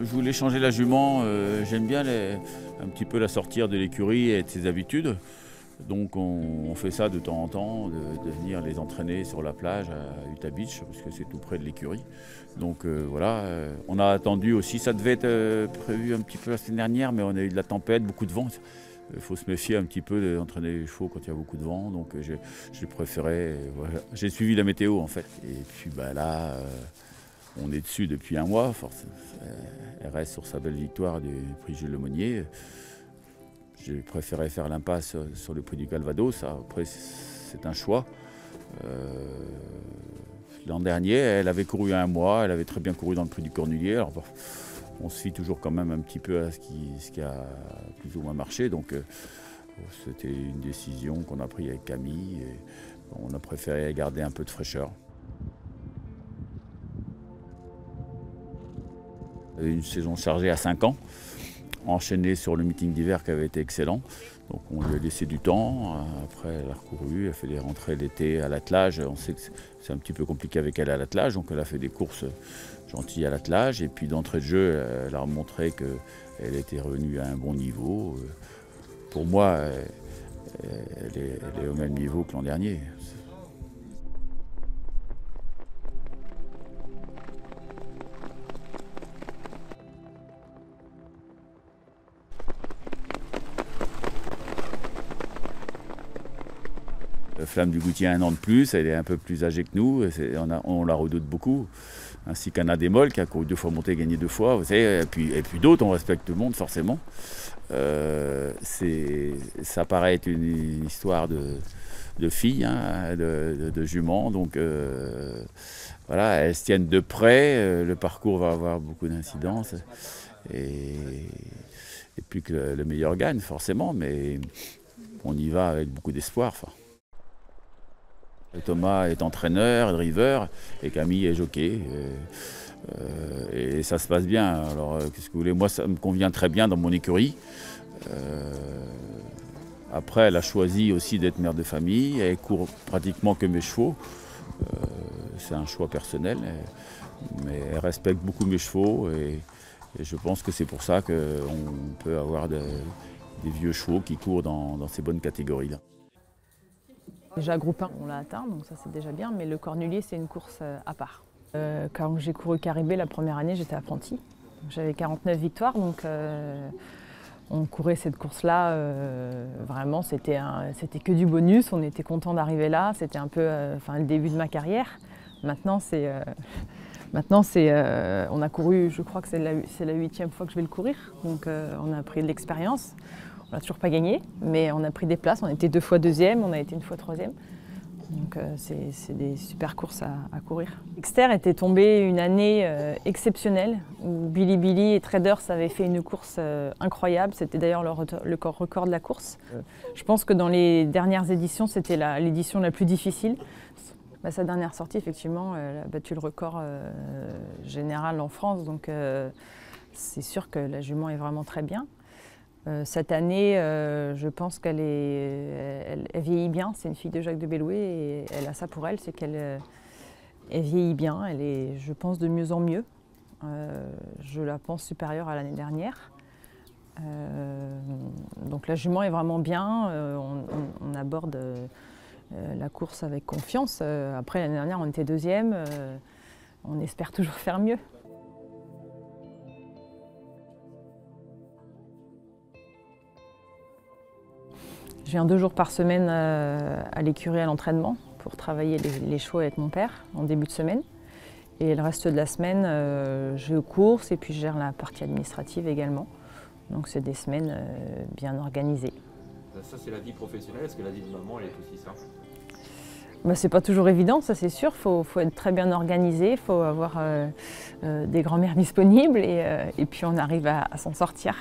Je voulais changer la jument, j'aime bien un petit peu la sortir de l'écurie et de ses habitudes. Donc on fait ça de temps en temps, de venir les entraîner sur la plage à Utah Beach, parce que c'est tout près de l'écurie. Donc voilà, on a attendu aussi, ça devait être prévu un petit peu la semaine dernière, mais on a eu de la tempête, beaucoup de vent. Il faut se méfier un petit peu d'entraîner les chevaux quand il y a beaucoup de vent, donc j'ai préféré, voilà. J'ai suivi la météo en fait. Et puis bah, là, on est dessus depuis un mois, forcément. Elle reste sur sa belle victoire du Prix Gilles Le Meunier. J'ai préféré faire l'impasse sur le Prix du Calvados. Après, c'est un choix. L'an dernier, elle avait couru à un mois, elle avait très bien couru dans le Prix du Cornulier. Alors, bah, on se fie toujours quand même un petit peu à ce qui a plus ou moins marché. Donc, c'était une décision qu'on a prise avec Camille. Et on a préféré garder un peu de fraîcheur. Une saison chargée à 5 ans, enchaînée sur le meeting d'hiver qui avait été excellent. Donc on lui a laissé du temps, après elle a recouru, elle a fait des rentrées l'été à l'attelage. On sait que c'est un petit peu compliqué avec elle à l'attelage, donc elle a fait des courses gentilles à l'attelage. Et puis d'entrée de jeu, elle a montré qu'elle était revenue à un bon niveau. Pour moi, elle est au même niveau que l'an dernier. Flamme du Goutier a un an de plus, elle est un peu plus âgée que nous, on la redoute beaucoup. Ainsi qu'un Adémol qui a couru 2 fois montée, gagné 2 fois, vous savez, et puis d'autres, on respecte tout le monde forcément. Ça paraît être une histoire de filles, hein, de juments, donc voilà, elles se tiennent de près, le parcours va avoir beaucoup d'incidences. Et puis que le meilleur gagne forcément, mais on y va avec beaucoup d'espoir. Thomas est entraîneur, driver, et Camille est jockey. Et ça se passe bien. Alors, qu'est-ce que vous voulez? Moi, ça me convient très bien dans mon écurie. Après, elle a choisi aussi d'être mère de famille. Elle court pratiquement que mes chevaux. C'est un choix personnel. Mais elle respecte beaucoup mes chevaux. Et je pense que c'est pour ça qu'on peut avoir des vieux chevaux qui courent dans ces bonnes catégories-là. Déjà, groupe 1, on l'a atteint, donc ça c'est déjà bien, mais le Cornulier, c'est une course à part. Quand j'ai couru Caribé la première année, j'étais apprenti. J'avais 49 victoires, donc on courait cette course-là. Vraiment, c'était que du bonus, on était content d'arriver là, c'était un peu le début de ma carrière. Maintenant, on a couru, je crois que c'est la 8e fois que je vais le courir, donc on a pris de l'expérience. On n'a toujours pas gagné, mais on a pris des places. On a été 2 fois 2e, on a été 1 fois 3e. Donc c'est des super courses à courir. Exter était tombé une année exceptionnelle où Billy et Traders avaient fait une course incroyable. C'était d'ailleurs le record de la course. Je pense que dans les dernières éditions, c'était l'édition la plus difficile. Bah, sa dernière sortie, effectivement, elle a battu le record général en France. Donc c'est sûr que la jument est vraiment très bien. Cette année, je pense qu'elle elle vieillit bien. C'est une fille de Jacques de Belloué et elle a ça pour elle, c'est qu'elle vieillit bien. Elle est, je pense, de mieux en mieux. Je la pense supérieure à l'année dernière. Donc la jument est vraiment bien. On aborde la course avec confiance. Après, l'année dernière, on était 2e. On espère toujours faire mieux. Je viens 2 jours par semaine à l'écurie à l'entraînement pour travailler les chevaux avec mon père en début de semaine. Et le reste de la semaine, je cours et puis je gère la partie administrative également. Donc c'est des semaines bien organisées. Ça c'est la vie professionnelle, est-ce que la vie de maman elle est aussi simple? Bah, c'est pas toujours évident, ça c'est sûr. Faut être très bien organisé, il faut avoir des grands-mères disponibles et puis on arrive à s'en sortir.